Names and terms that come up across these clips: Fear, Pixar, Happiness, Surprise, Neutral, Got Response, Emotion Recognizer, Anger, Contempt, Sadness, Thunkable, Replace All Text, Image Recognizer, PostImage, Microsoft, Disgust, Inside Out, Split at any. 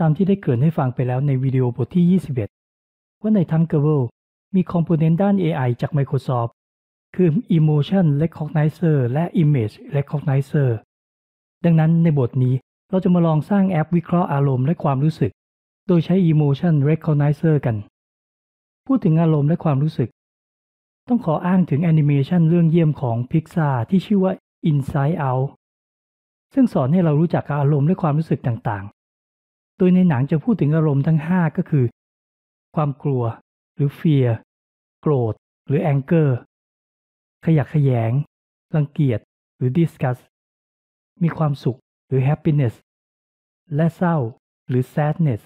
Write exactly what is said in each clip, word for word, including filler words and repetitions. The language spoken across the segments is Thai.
ตามที่ได้เกริ่นให้ฟังไปแล้วในวิดีโอบทที่ยี่สิบเอ็ดว่าใน Thunkable มีคอมโพเนนต์ด้าน เอ ไอ จาก Microsoft คือ Emotion Recognizer และ Image Recognizer ดังนั้นในบทนี้เราจะมาลองสร้างแอปวิเคราะห์อารมณ์และความรู้สึกโดยใช้ Emotion Recognizer กันพูดถึงอารมณ์และความรู้สึกต้องขออ้างถึงแอนิเมชันเรื่องเยี่ยมของ Pixar ที่ชื่อว่า Inside Out ซึ่งสอนให้เรารู้จักอารมณ์และความรู้สึกต่างๆโดยในหนังจะพูดถึงอารมณ์ทั้งห้าก็คือความกลัวหรือ Fear โกรธหรือ Anger ขยักขยงรังเกียจหรือ Disgust มีความสุขหรือ Happiness และเศร้าหรือ Sadness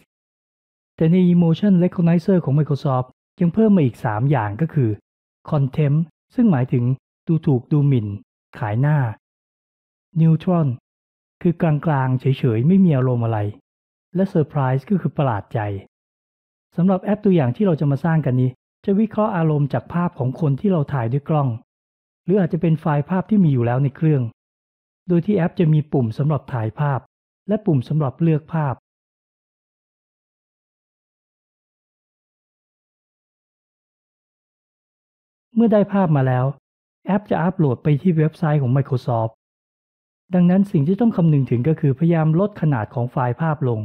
แต่ใน Emotion Recognizer ของ Microsoft ยังเพิ่มมาอีกสามอย่างก็คือContempt ซึ่งหมายถึงดูถูกดูหมิ่นขายหน้า Neutral คือกลางๆเฉยๆไม่มีอารมณ์อะไรและ Surprise ก็คือประหลาดใจสำหรับแอปตัวอย่างที่เราจะมาสร้างกันนี้จะวิเคราะห์อารมณ์จากภาพของคนที่เราถ่ายด้วยกล้องหรืออาจจะเป็นไฟล์ภาพที่มีอยู่แล้วในเครื่องโดยที่แอปจะมีปุ่มสำหรับถ่ายภาพและปุ่มสำหรับเลือกภาพเมื่อได้ภาพมาแล้วแอปจะอัปโหลดไปที่เว็บไซต์ของ Microsoft ดังนั้นสิ่งที่ต้องคำนึงถึงก็คือพยายามลดขนาดของไฟล์ภาพลง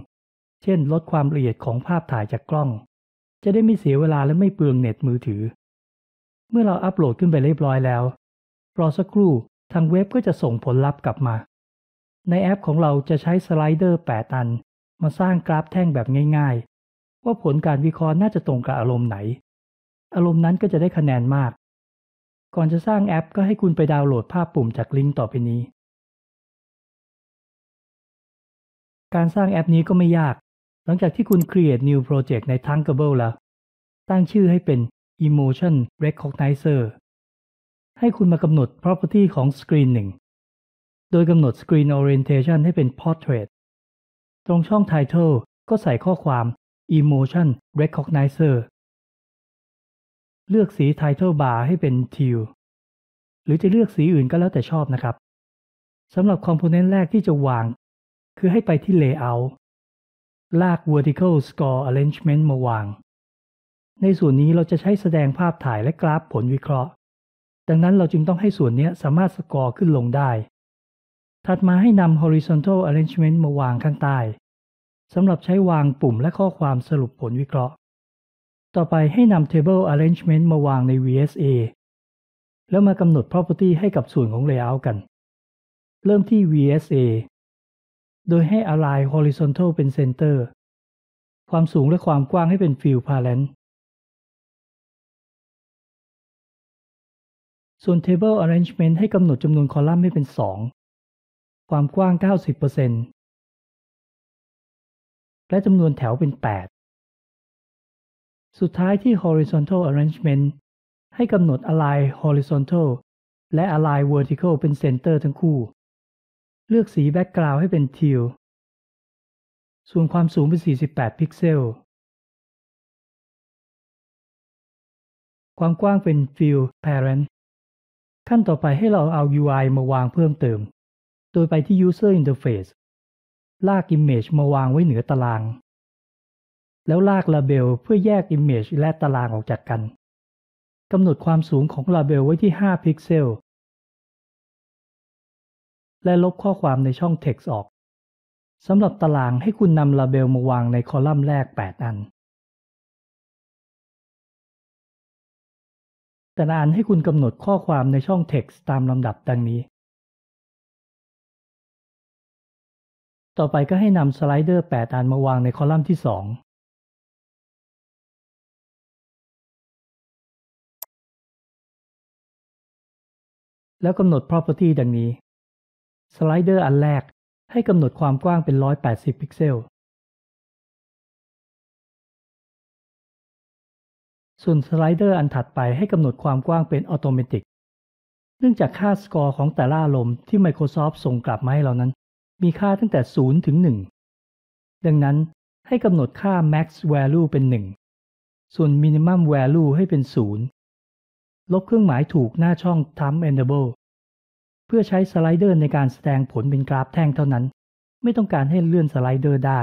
เช่นลดความละเอียดของภาพถ่ายจากกล้องจะได้ไม่เสียเวลาและไม่เปลืองเน็ตมือถือเมื่อเราอัปโหลดขึ้นไปเรียบร้อยแล้วรอสักครู่ทางเว็บก็จะส่งผลลัพธ์กลับมาในแอปของเราจะใช้สไลเดอร์แปดอันมาสร้างกราฟแท่งแบบง่ายๆว่าผลการวิเคราะห์น่าจะตรงกับอารมณ์ไหนอารมณ์นั้นก็จะได้คะแนนมากก่อนจะสร้างแอปก็ให้คุณไปดาวน์โหลดภาพปุ่มจากลิงก์ต่อไปนี้การสร้างแอปนี้ก็ไม่ยากหลังจากที่คุณ Create New Project ใน Thunkable แล้วตั้งชื่อให้เป็น Emotion Recognizer ให้คุณมากำหนด Property ของ Screen หนึ่งโดยกำหนด Screen Orientation ให้เป็น Portrait ตรงช่อง Title ก็ใส่ข้อความ Emotion Recognizerเลือกสี Title Bar ให้เป็น Teal หรือจะเลือกสีอื่นก็แล้วแต่ชอบนะครับสำหรับคอมโพเนนต์แรกที่จะวางคือให้ไปที่ Layout ลาก Vertical Score Arrangement มาวางในส่วนนี้เราจะใช้แสดงภาพถ่ายและกราฟผลวิเคราะห์ดังนั้นเราจึงต้องให้ส่วนนี้สามารถสกอร์ขึ้นลงได้ถัดมาให้นำ Horizontal Arrangement มาวางข้างใต้สำหรับใช้วางปุ่มและข้อความสรุปผลวิเคราะห์ต่อไปให้นำ Table Arrangement มาวางใน วี เอส เอ แล้วมากำหนด Property ให้กับส่วนของ Layout กันเริ่มที่ วี เอส เอ โดยให้ Align Horizontal เป็น Center ความสูงและความกว้างให้เป็น Fill Parent ส่วน Table Arrangement ให้กำหนดจำนวนคอลัมน์ให้เป็น สอง ความกว้าง เก้าสิบเปอร์เซ็นต์ และจำนวนแถวเป็น แปดสุดท้ายที่ horizontal arrangement ให้กำหนด align horizontal และ align vertical เป็น center ทั้งคู่เลือกสี background ให้เป็น teal ส่วนความสูงเป็นสี่สิบแปดพิกเซลความกว้างเป็น fill parent ขั้นต่อไปให้เราเอา ยู ไอ มาวางเพิ่มเติมโดยไปที่ user interface ลาก image มาวางไว้เหนือตารางแล้วลาก Label เพื่อแยก Image และตารางออกจากกันกำหนดความสูงของ Label ไว้ที่ห้าพิกเซลและลบข้อความในช่อง Text ออกสำหรับตารางให้คุณนำ Label มาวางในคอลัมน์แรกแปดอันแต่ละอันให้คุณกำหนดข้อความในช่อง Text ตามลำดับดังนี้ต่อไปก็ให้นำสไลเดอร์แปดอันมาวางในคอลัมน์ที่สองแล้วกำหนด property ดังนี้ slider อันแรกให้กำหนดความกว้างเป็นหนึ่งร้อยแปดสิบพิกเซลส่วน slider อันถัดไปให้กำหนดความกว้างเป็น automatic เนื่องจากค่า score ของแต่ละอารมณ์ที่ Microsoft ส่งกลับมาให้เรานั้นมีค่าตั้งแต่ศูนย์ถึงหนึ่งดังนั้นให้กำหนดค่า max value เป็นหนึ่งส่วน minimum value ให้เป็นศูนย์ลบเครื่องหมายถูกหน้าช่อง Thumb Enable เพื่อใช้สไลเดอร์ในการแสดงผลเป็นกราฟแท่งเท่านั้นไม่ต้องการให้เลื่อนสไลเดอร์ได้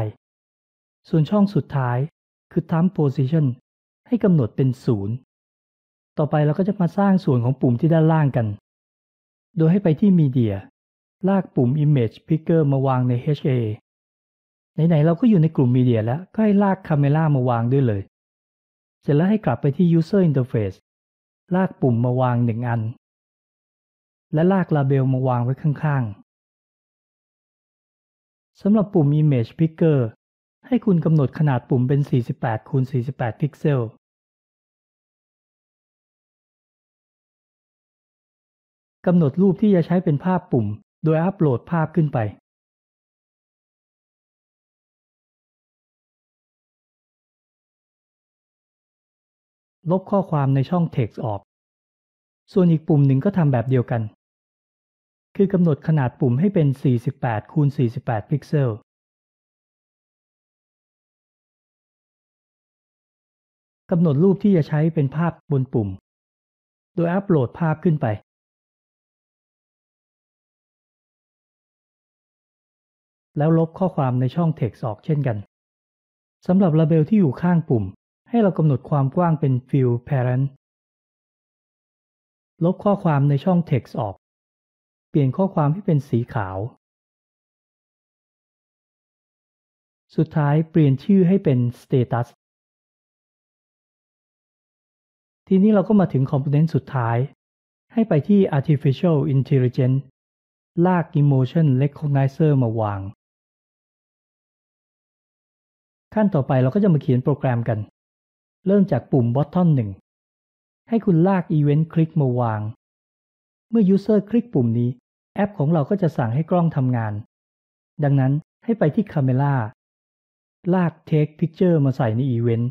ส่วนช่องสุดท้ายคือ Thumb Position ให้กำหนดเป็นศูนย์ต่อไปเราก็จะมาสร้างส่วนของปุ่มที่ด้านล่างกันโดยให้ไปที่ Media ลากปุ่ม Image Picker มาวางใน เอช เอ ไหนๆเราก็อยู่ในกลุ่ม Media แล้วก็ให้ลาก Camera มาวางด้วยเลยเสร็จแล้วให้กลับไปที่ User Interface ลากปุ่มมาวางหนึ่งอันและลาก Label มาวางไว้ข้างๆสำหรับปุ่ม Image Picker ให้คุณกำหนดขนาดปุ่มเป็น สี่สิบแปดคูณสี่สิบแปด พิกเซลกำหนดรูปที่จะใช้เป็นภาพปุ่มโดยอัปโหลดภาพขึ้นไปลบข้อความในช่อง Text ออกส่วนอีกปุ่มหนึ่งก็ทำแบบเดียวกันคือกำหนดขนาดปุ่มให้เป็น สี่สิบแปดคูณสี่สิบแปด พิกเซลกำหนดรูปที่จะใช้เป็นภาพบนปุ่มโดยอัปโหลดภาพขึ้นไปแล้วลบข้อความในช่อง Text ออกเช่นกันสำหรับเลเบลที่อยู่ข้างปุ่มให้เรากำหนดความกว้างเป็น Fill Parent ลบข้อความในช่อง Text ออกเปลี่ยนข้อความให้เป็นสีขาวสุดท้ายเปลี่ยนชื่อให้เป็น Status ทีนี้เราก็มาถึงคอมโพเนนต์สุดท้ายให้ไปที่ Artificial Intelligence ลาก Emotion Recognizer มาวางขั้นต่อไปเราก็จะมาเขียนโปรแกรมกันเริ่มจากปุ่ม Button หนึ่งให้คุณลาก Event Click มาวางเมื่อ User คลิกปุ่มนี้แอปของเราก็จะสั่งให้กล้องทำงานดังนั้นให้ไปที่ Camera ลาก Take Picture มาใส่ใน Event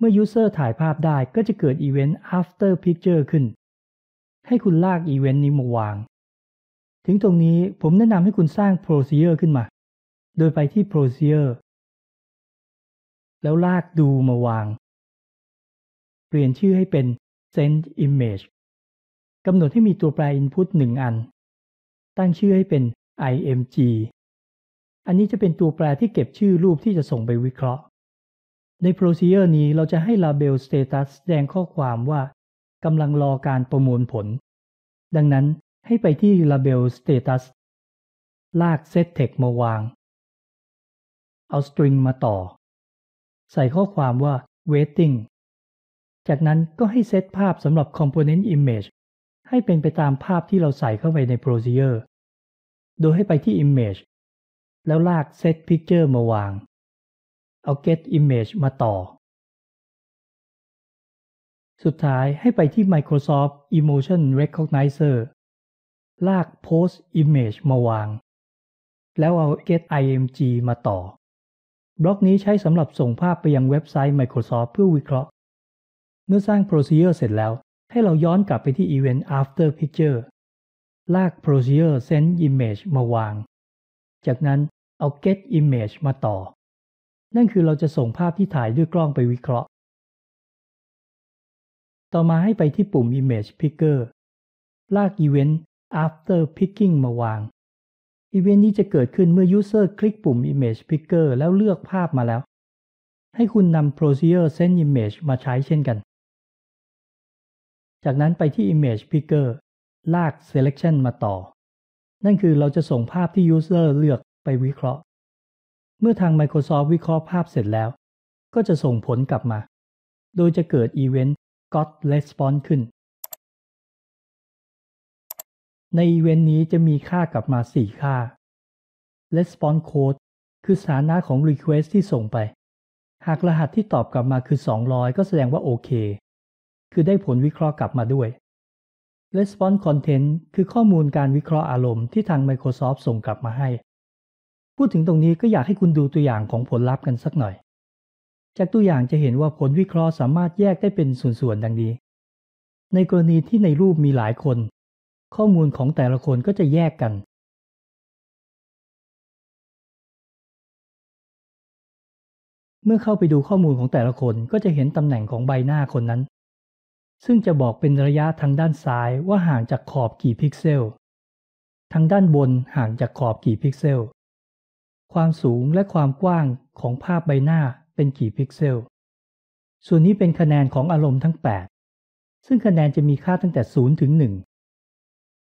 เมื่อ User ถ่ายภาพได้ก็จะเกิด Event After Picture ขึ้นให้คุณลาก Event นี้มาวางถึงตรงนี้ผมแนะนำให้คุณสร้าง Procedure ขึ้นมาโดยไปที่ Procedureแล้วลากดูมาวางเปลี่ยนชื่อให้เป็น Send Image กำหนดให้มีตัวแปร Input หนึ่ง อันตั้งชื่อให้เป็น ไอ เอ็ม จี อันนี้จะเป็นตัวแปรที่เก็บชื่อรูปที่จะส่งไปวิเคราะห์ใน Procedure นี้เราจะให้ Label Status แสดงข้อความว่ากำลังรอการประมวลผลดังนั้นให้ไปที่ Label Status ลาก Set Text มาวางเอา String มาต่อใส่ข้อความว่า waiting จากนั้นก็ให้เซตภาพสำหรับ component image ให้เป็นไปตามภาพที่เราใส่เข้าไปใน procedure โดยให้ไปที่ image แล้วลาก set picture มาวางเอา get image มาต่อสุดท้ายให้ไปที่ Microsoft Emotion Recognizer ลาก post image มาวางแล้วเอา get ไอ เอ็ม จี มาต่อบล็อกนี้ใช้สำหรับส่งภาพไปยังเว็บไซต์ Microsoft เพื่อวิเคราะห์เมื่อสร้าง Procedure เสร็จแล้วให้เราย้อนกลับไปที่ Event After Picture ลาก Procedure Send Image มาวางจากนั้นเอา Get Image มาต่อนั่นคือเราจะส่งภาพที่ถ่ายด้วยกล้องไปวิเคราะห์ต่อมาให้ไปที่ปุ่ม Image Picker ลาก Event After Picking มาวางอีเวนต์นี้จะเกิดขึ้นเมื่อ User คลิกปุ่ม Image Picker แล้วเลือกภาพมาแล้วให้คุณนำ Procedure Send Image มาใช้เช่นกันจากนั้นไปที่ Image Picker ลาก Selection มาต่อนั่นคือเราจะส่งภาพที่ User เลือกไปวิเคราะห์เมื่อทาง Microsoft วิเคราะห์ภาพเสร็จแล้วก็จะส่งผลกลับมาโดยจะเกิดอีเวนต์ Got Response ขึ้นในอีเวนต์นี้จะมีค่ากลับมาสี่ค่า Response Code คือสถานะของ Request ที่ส่งไปหากรหัสที่ตอบกลับมาคือสองร้อยก็แสดงว่าโอเคคือได้ผลวิเคราะห์กลับมาด้วย Response Content คือข้อมูลการวิเคราะห์อารมณ์ที่ทาง Microsoft ส่งกลับมาให้พูดถึงตรงนี้ก็อยากให้คุณดูตัวอย่างของผลลัพธ์กันสักหน่อยจากตัวอย่างจะเห็นว่าผลวิเคราะห์สามารถแยกได้เป็นส่วนๆดังนี้ในกรณีที่ในรูปมีหลายคนข้อมูลของแต่ละคนก็จะแยกกันเมื่อเข้าไปดูข้อมูลของแต่ละคนก็จะเห็นตำแหน่งของใบหน้าคนนั้นซึ่งจะบอกเป็นระยะทางด้านซ้ายว่าห่างจากขอบกี่พิกเซลทางด้านบนห่างจากขอบกี่พิกเซล ความสูงและความกว้างของภาพใบหน้าเป็นกี่พิกเซลส่วนนี้เป็นคะแนนของอารมณ์ทั้งแปดซึ่งคะแนนจะมีค่าตั้งแต่ศูนย์ถึงหนึ่ง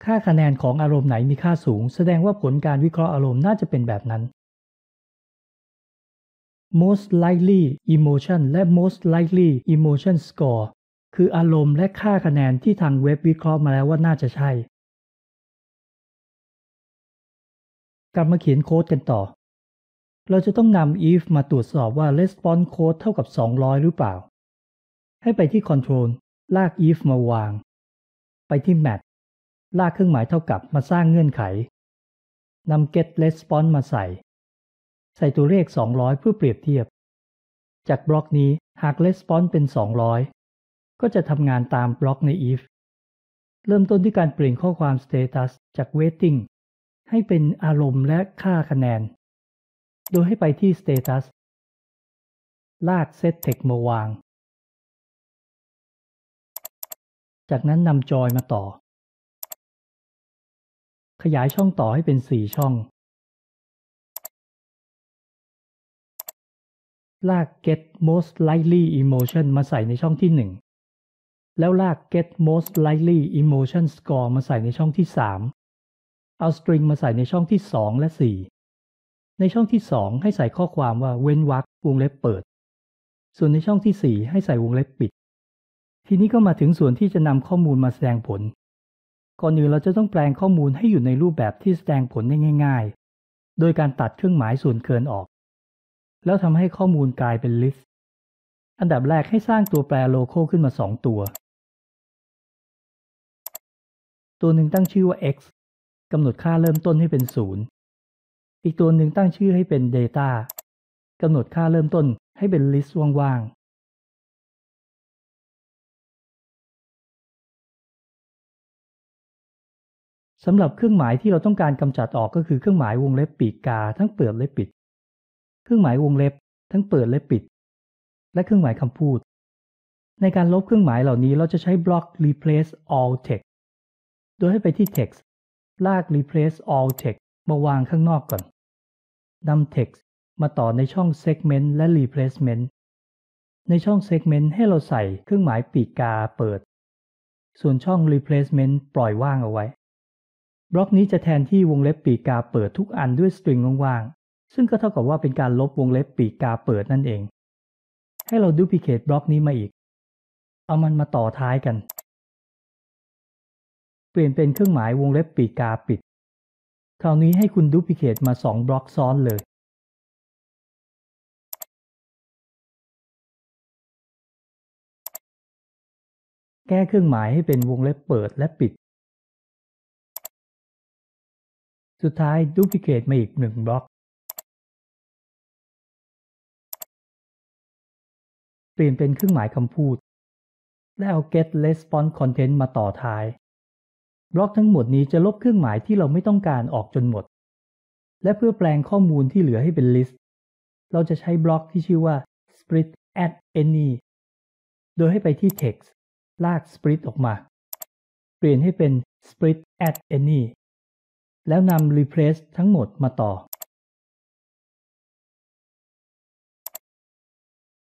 ค่าคะแนนของอารมณ์ไหนมีค่าสูงแสดงว่าผลการวิเคราะห์อารมณ์น่าจะเป็นแบบนั้น most likely emotion และ most likely emotion score คืออารมณ์และค่าคะแนนที่ทางเว็บวิเคราะห์มาแล้วว่าน่าจะใช่กลับมาเขียนโค้ดกันต่อเราจะต้องนำ if มาตรวจสอบว่า response code เท่ากับสองร้อยหรือเปล่าให้ไปที่ control ลาก if มาวางไปที่ match ลากเครื่องหมายเท่ากับมาสร้างเงื่อนไขนำ get response มาใส่ใส่ตัวเลขสองร้อยเพื่อเปรียบเทียบจากบล็อกนี้หาก response เป็นสองร้อยก็จะทำงานตามบล็อกใน if เริ่มต้นที่การเปลี่ยนข้อความ status จาก waiting ให้เป็นอารมณ์และค่าคะแนนโดยให้ไปที่ Status ลาก Set Text มาวางจากนั้นนำ Joy มาต่อขยายช่องต่อให้เป็นสี่ช่องลาก Get Most Likely Emotion มาใส่ในช่องที่หนึ่งแล้วลาก Get Most Likely Emotion Score มาใส่ในช่องที่สามเอา String มาใส่ในช่องที่สองและสี่ในช่องที่สองให้ใส่ข้อความว่าเว้นวรรควงเล็บเปิดส่วนในช่องที่สี่ให้ใส่วงเล็บปิดทีนี้ก็มาถึงส่วนที่จะนำข้อมูลมาแสดงผลก่อนอื่นเราจะต้องแปลงข้อมูลให้อยู่ในรูปแบบที่แสดงผลได้ง่ายๆโดยการตัดเครื่องหมายส่วนเกินออกแล้วทำให้ข้อมูลกลายเป็นลิสต์อันดับแรกให้สร้างตัวแปรโลโก้ขึ้นมาสองตัวตัวหนึ่งตั้งชื่อว่า x กำหนดค่าเริ่มต้นให้เป็นศูนย์อีกตัวหนึ่งตั้งชื่อให้เป็น Data กำหนดค่าเริ่มต้นให้เป็น List ว่างๆสำหรับเครื่องหมายที่เราต้องการกำจัดออกก็คือเครื่องหมายวงเล็บปีกกาทั้งเปิดและปิดเครื่องหมายวงเล็บทั้งเปิดและปิดและเครื่องหมายคำพูดในการลบเครื่องหมายเหล่านี้เราจะใช้บล็อก Replace All Text โดยให้ไปที่ Text ลาก Replace All Text มาวางข้างนอกก่อนนำ text มาต่อในช่อง segment และ replacement ในช่อง segment ให้เราใส่เครื่องหมายปีกกาเปิดส่วนช่อง replacement ปล่อยว่างเอาไว้บล็อกนี้จะแทนที่วงเล็บปีกกาเปิดทุกอันด้วย string ว่างๆซึ่งก็เท่ากับว่าเป็นการลบวงเล็บปีกกาเปิดนั่นเองให้เรา duplicate บล็อกนี้มาอีกเอามันมาต่อท้ายกันเปลี่ยนเป็นเครื่องหมายวงเล็บปีกกาปิดคราวนี้ให้คุณดูพิเคตมาสองบล็อกซ้อนเลยแก้เครื่องหมายให้เป็นวงเล็บเปิดและปิดสุดท้ายดูพิเคตมาอีกหนึ่งบล็อกเปลี่ยนเป็นเครื่องหมายคำพูดและเอา get response content มาต่อท้ายบล็อกทั้งหมดนี้จะลบเครื่องหมายที่เราไม่ต้องการออกจนหมดและเพื่อแปลงข้อมูลที่เหลือให้เป็นลิสต์เราจะใช้บล็อกที่ชื่อว่า split at any โดยให้ไปที่ text ลาก split ออกมาเปลี่ยนให้เป็น split at any แล้วนำ replace ทั้งหมดมาต่อ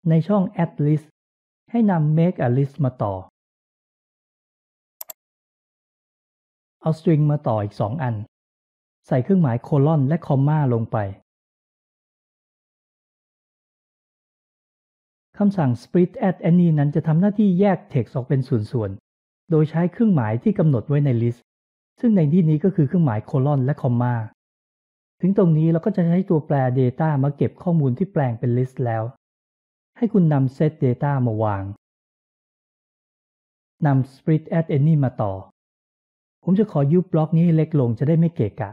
ในช่อง add list ให้นำ make a list มาต่อเอา string มาต่ออีกสองอันใส่เครื่องหมายโคลอนและคอมมาลงไปคำสั่ง split at any นั้นจะทำหน้าที่แยก text ออกเป็นส่วนๆโดยใช้เครื่องหมายที่กำหนดไว้ใน list ซึ่งในที่นี้ก็คือเครื่องหมายโคลอนและคอมมาถึงตรงนี้เราก็จะใช้ตัวแปร data มาเก็บข้อมูลที่แปลงเป็น list แล้วให้คุณนำ set data มาวางนำ split at any มาต่อผมจะขอยุบบล็อกนี้ให้เล็กลงจะได้ไม่เกะกะ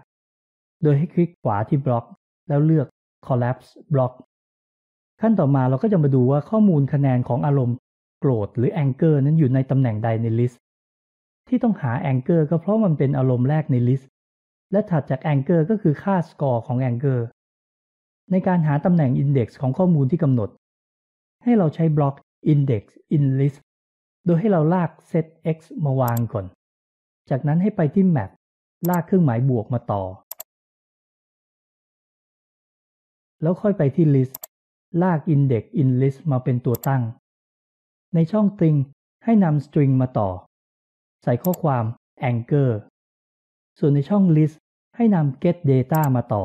โดยให้คลิกขวาที่บล็อกแล้วเลือก collapse บล็อกขั้นต่อมาเราก็จะมาดูว่าข้อมูลคะแนนของอารมณ์โกรธหรือ anger นั้นอยู่ในตำแหน่งใดในลิสต์ที่ต้องหา anger ก็เพราะมันเป็นอารมณ์แรกในลิสต์และถัดจาก anger ก็คือค่า score ของ anger ในการหาตำแหน่ง index ของข้อมูลที่กำหนดให้เราใช้บล็อก index in list โดยให้เราลาก set x มาวางก่อนจากนั้นให้ไปที่ map ลากเครื่องหมายบวกมาต่อ แล้วค่อยไปที่ list ลาก index in list มาเป็นตัวตั้งในช่อง string ให้นำ string มาต่อใส่ข้อความ anchor ส่วนในช่อง list ให้นำ get data มาต่อ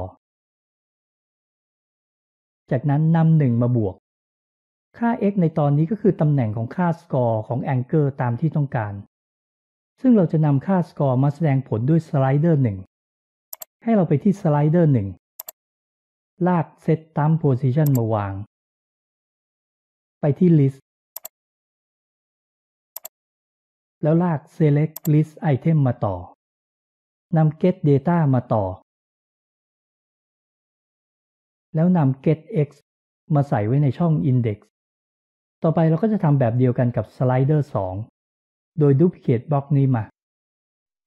จากนั้นนำหนึ่งมาบวกค่า x ในตอนนี้ก็คือตำแหน่งของค่า score ของ anchor ตามที่ต้องการซึ่งเราจะนำค่า score มาแสดงผลด้วย slider หนึ่งให้เราไปที่ slider หนึ่งลาก set thumb position มาวางไปที่ list แล้วลาก select list item มาต่อนำ get data มาต่อแล้วนำ get x มาใส่ไว้ในช่อง index ต่อไปเราก็จะทำแบบเดียวกันกับ slider สองโดย duplicate box นี้มา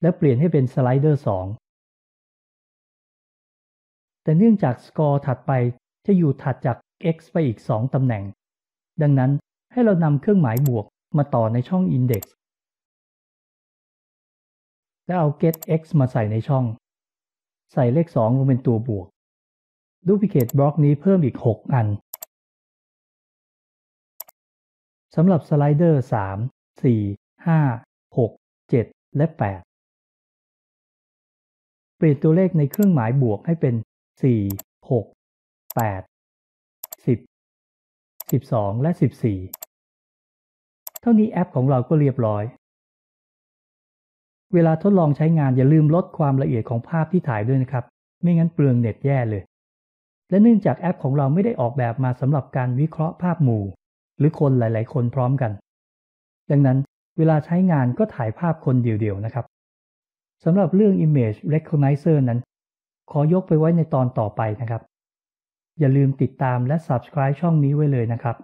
แล้วเปลี่ยนให้เป็น slider สองแต่เนื่องจาก score ถัดไปจะอยู่ถัดจาก x ไปอีกสองตำแหน่งดังนั้นให้เรานำเครื่องหมายบวกมาต่อในช่อง index แล้วเอา get x มาใส่ในช่องใส่เลขสองลงเป็นตัวบวกDuplicate Block นี้เพิ่มอีกหกอันสำหรับสไลเดอร์สาม สี่ ห้า หก เจ็ด และแปดเปลี่ยนตัวเลขในเครื่องหมายบวกให้เป็นสี่ หก แปด สิบ สิบสอง และสิบสี่เท่านี้แอปของเราก็เรียบร้อยเวลาทดลองใช้งานอย่าลืมลดความละเอียดของภาพที่ถ่ายด้วยนะครับไม่งั้นเปลืองเน็ตแย่เลยและเนื่องจากแอปของเราไม่ได้ออกแบบมาสำหรับการวิเคราะห์ภาพหมู่หรือคนหลายๆคนพร้อมกันดังนั้นเวลาใช้งานก็ถ่ายภาพคนเดียวๆนะครับสำหรับเรื่อง Image Recognizer นั้นขอยกไปไว้ในตอนต่อไปนะครับอย่าลืมติดตามและ subscribe ช่องนี้ไว้เลยนะครับ